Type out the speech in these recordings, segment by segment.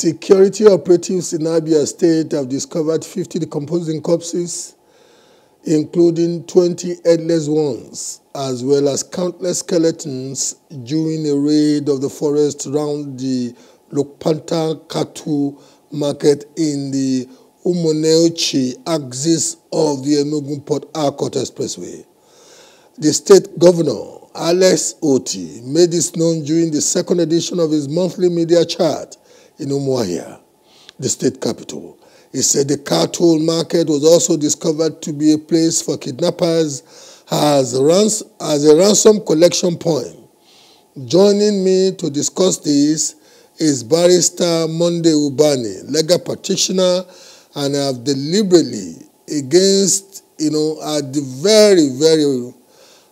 Security operatives in Abia State have discovered 50 decomposing corpses, including 20 headless ones, as well as countless skeletons during a raid of the forest around the Lokpanta Katu Market in the Umoneuchi axis of the Enugu Port Harcourt Expressway. The state governor, Alex Oti, made this known during the second edition of his monthly media chat in Umuahia, the state capital. He said the cattle market was also discovered to be a place for kidnappers as a ransom collection point. Joining me to discuss this is barrister Monday Ubani, legal practitioner, and I have deliberately against, at the very, very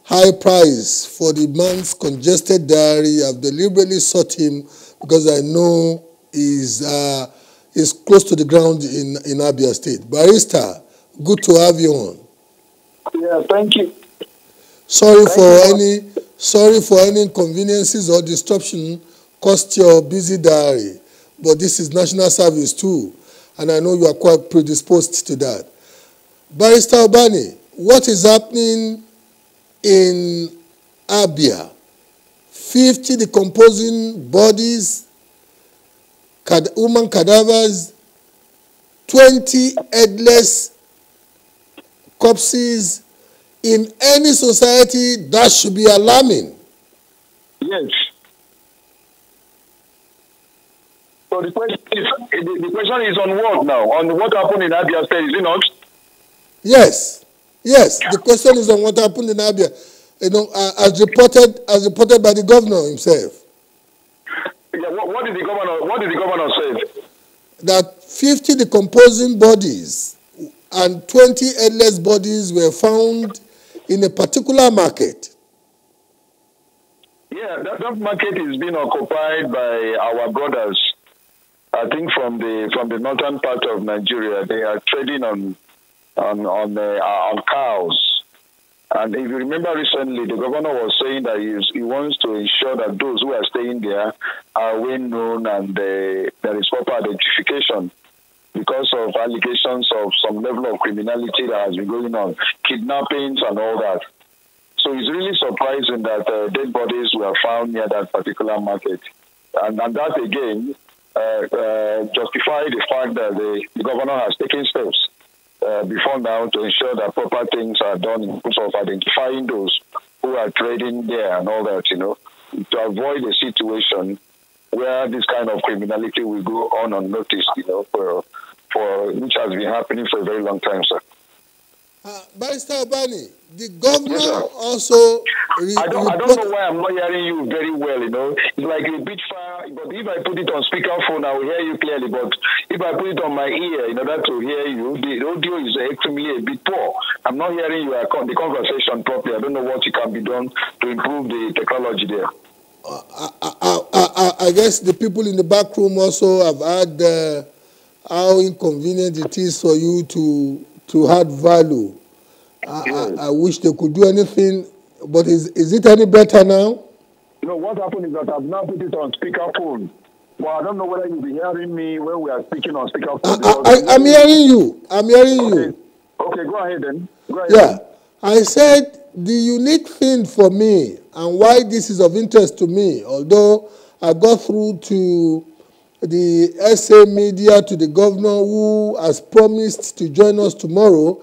high price for the man's congested diary. I've deliberately sought him because I know he's close to the ground in Abia State. Barrister, good to have you on. Yeah, thank you. Sorry for any inconveniences or disruption caused your busy diary, but this is national service too, and I know you are quite predisposed to that. Barrister Ubani, what is happening in Abia? 50 decomposing bodies, human cadavers, 20 headless corpses. In any society, that should be alarming. Yes. So the question is on what now? On what happened in Abia State, is it not? Yes. Yes, the question is on what happened in Abia, as reported by the governor himself. Yeah, what did the governor say? That 50 decomposing bodies and 20 headless bodies were found in a particular market. Yeah, that market is being occupied by our brothers. I think from the northern part of Nigeria, they are trading on cows. And if you remember recently, the governor was saying that he wants to ensure that those who are staying there are well known and there is proper identification because of allegations of some level of criminality that has been going on, kidnappings and all that. So it's really surprising that dead bodies were found near that particular market. And that, again, justified the fact that the governor has taken steps before now to ensure that proper things are done in terms of identifying those who are trading there and all that, to avoid a situation where this kind of criminality will go on unnoticed, for which has been happening for a very long time, sir. Barrister Ubani, the governor also... I don't know why I'm not hearing you very well, It's like a bit far, but if I put it on speakerphone, I will hear you clearly. But if I put it on my ear in order to hear you, the audio is extremely a bit poor. I'm not hearing your the conversation properly. I don't know what can be done to improve the technology there. I guess the people in the back room also have had how inconvenient it is for you to add value. I wish they could do anything, but is it any better now? What happened is that I've now put it on speakerphone. Well, I don't know whether you'll be hearing me when we are speaking on speakerphone. I'm hearing you. I'm hearing you. Okay, go ahead then. Go ahead. I said the unique thing for me and why this is of interest to me, although I got through to the SA media, to the governor who has promised to join us tomorrow.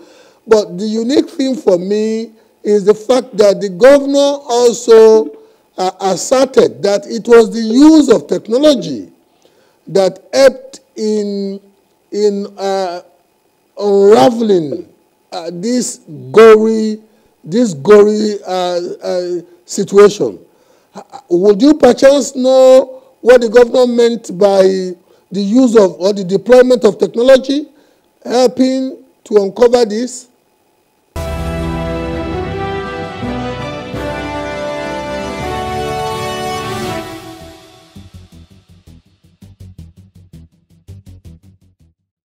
But the unique thing for me is the fact that the governor also asserted that it was the use of technology that helped in unraveling this gory situation. Would you perchance know what the governor meant by the use of or the deployment of technology helping to uncover this?